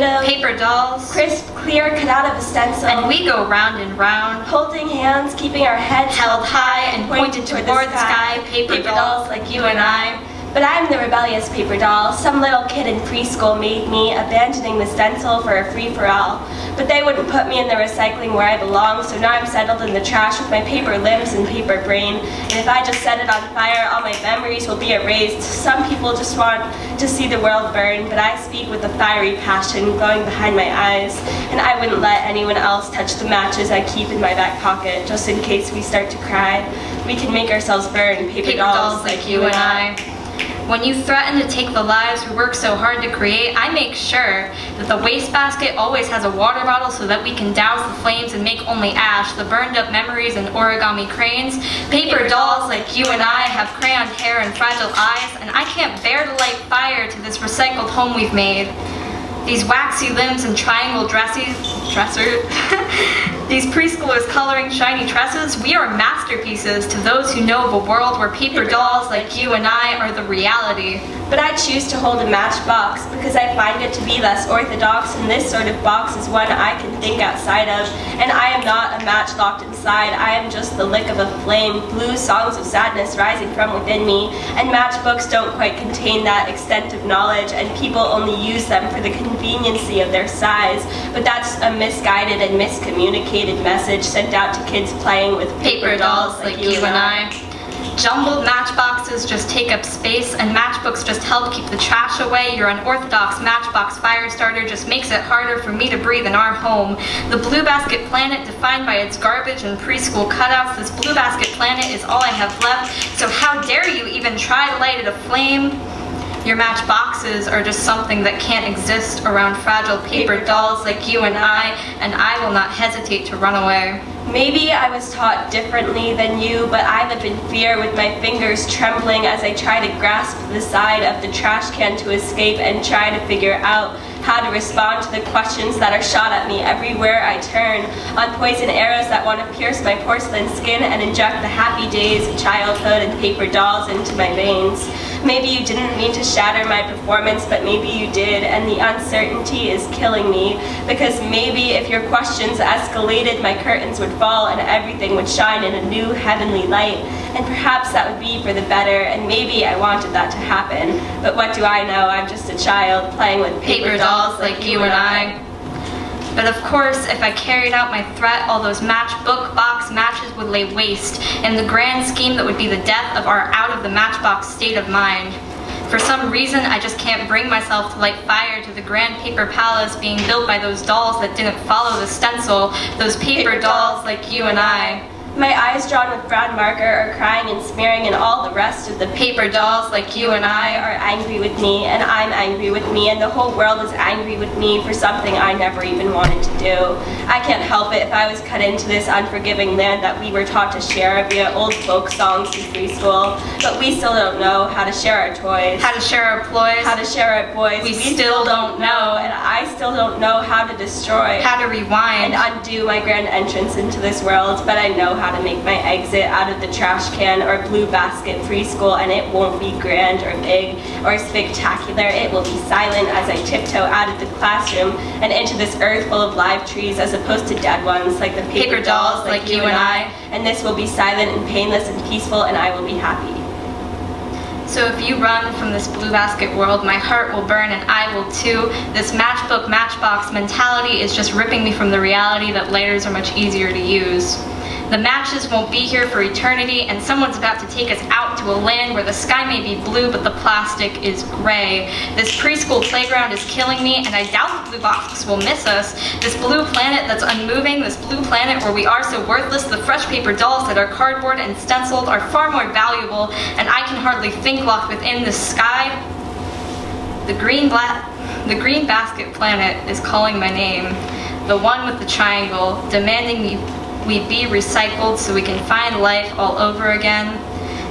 made of paper dolls, crisp, clear, cut out of a stencil. And we go round and round, holding hands, keeping our heads held high and pointed toward the sky. Paper dolls like you and I. But I'm the rebellious paper doll. Some little kid in preschool made me, abandoning the stencil for a free-for-all. But they wouldn't put me in the recycling where I belong, so now I'm settled in the trash with my paper limbs and paper brain. And if I just set it on fire, all my memories will be erased. Some people just want to see the world burn, but I speak with a fiery passion glowing behind my eyes. And I wouldn't let anyone else touch the matches I keep in my back pocket, just in case we start to cry. We can make ourselves burn, paper dolls like you and I. When you threaten to take the lives we work so hard to create, I make sure that the wastebasket always has a water bottle so that we can douse the flames and make only ash, the burned up memories and origami cranes. Paper dolls like you and I have crayon hair and fragile eyes, and I can't bear to light fire to this recycled home we've made. These waxy limbs and triangle dressers, these preschoolers coloring shiny tresses, we are masterpieces to those who know of a world where paper dolls like you and I are the reality. But I choose to hold a matchbox because I find it to be less orthodox, and this sort of box is one I can think outside of. And I am not a match locked inside, I am just the lick of a flame, blue songs of sadness rising from within me. And matchbooks don't quite contain that extent of knowledge, and people only use them for the conveniency of their size. But that's a misguided and miscommunicated message sent out to kids playing with paper dolls like you and I. Jumbled matchboxes just take up space, and matchbooks just help keep the trash away. Your unorthodox matchbox fire starter just makes it harder for me to breathe in our home. The Blue Basket Planet, defined by its garbage and preschool cutouts, this Blue Basket Planet is all I have left, so how dare you even try to light it aflame? Your matchboxes are just something that can't exist around fragile paper dolls like you and I will not hesitate to run away. Maybe I was taught differently than you, but I live in fear with my fingers trembling as I try to grasp the side of the trash can to escape and try to figure out how to respond to the questions that are shot at me everywhere I turn, on poison arrows that want to pierce my porcelain skin and inject the happy days of childhood and paper dolls into my veins. Maybe you didn't mean to shatter my performance, but maybe you did, and the uncertainty is killing me, because maybe if your questions escalated, my curtains would fall and everything would shine in a new heavenly light, and perhaps that would be for the better, and maybe I wanted that to happen. But what do I know? I'm just a child playing with paper dolls like you and I. But of course, if I carried out my threat, all those matchbook box matches would lay waste, and the grand scheme that would be the death of our out-of-the-matchbox state of mind. For some reason, I just can't bring myself to light fire to the grand paper palace being built by those dolls that didn't follow the stencil, those paper dolls like you and I. My eyes drawn with brown marker are crying and smearing, and all the rest of the paper dolls like you and I are angry with me, and I'm angry with me, and the whole world is angry with me for something I never even wanted to do. I can't help it if I was cut into this unforgiving land that we were taught to share via old folk songs in preschool, but we still don't know how to share our toys, how to share our ploys, how to share our boys. We still don't know, and I still don't know how to destroy, how to rewind, and undo my grand entrance into this world, but I know how to make my exit out of the trash can or Blue Basket preschool, and it won't be grand or big or spectacular. It will be silent as I tiptoe out of the classroom and into this earth full of live trees as opposed to dead ones, like the paper dolls like you and I. And this will be silent and painless and peaceful, and I will be happy. So if you run from this Blue Basket world, my heart will burn, and I will too. This matchbook matchbox mentality is just ripping me from the reality that lighters are much easier to use. The matches won't be here for eternity, and someone's about to take us out to a land where the sky may be blue, but the plastic is gray. This preschool playground is killing me, and I doubt the blue box will miss us. This blue planet that's unmoving, this blue planet where we are so worthless, the fresh paper dolls that are cardboard and stenciled are far more valuable, and I can hardly think locked within the sky. The green basket planet is calling my name, the one with the triangle, demanding we be recycled so we can find life all over again.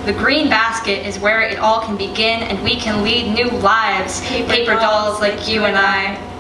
The green basket is where it all can begin, and we can lead new lives. Paper dolls like you and I.